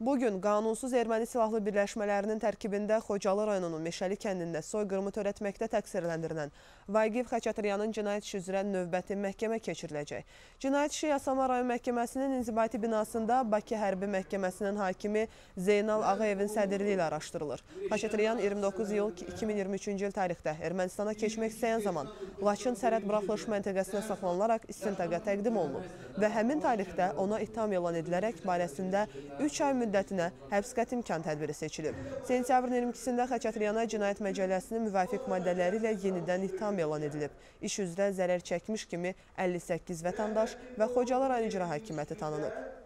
Bugün qanunsuz erməni silahlı birləşmələrinin tərkibində Xocalı rayonunun Meşəli kəndində soyqırımı törətməkdə təqsirləndirilən Vaqif Xaçaturyanın cinayət işi üzrə növbəti məhkəmə keçiriləcək. Cinayət işi Yasama rayon məhkəməsinin inzibati binasında Bakı Hərbi Məhkəməsinin hakimi Zeynal Ağayevin sədrliyi ilə araşdırılır. Xaçaturyan 29 iyul 2023-cü il tarixdə Ermənistana keçmək istəyən zaman Laçın sərhəd buraxılış məntəqəsinə saxlanılaraq istintaqa təqdim olunub və həmin tarixdə ona ittiham elan edilərək barəsində 3 ay müddətinə həbs qəti imkan tədbiri seçilib. Sentyabrın 22-sində Xaçaturyana cinayət məcəlləsinin müvafiq maddələri ilə yenidən ittiham elan edilib. İş üzrə zərər çəkmiş kimi 58 vətəndaş və Xocalı rayon icra hakimiyyəti tanınıb.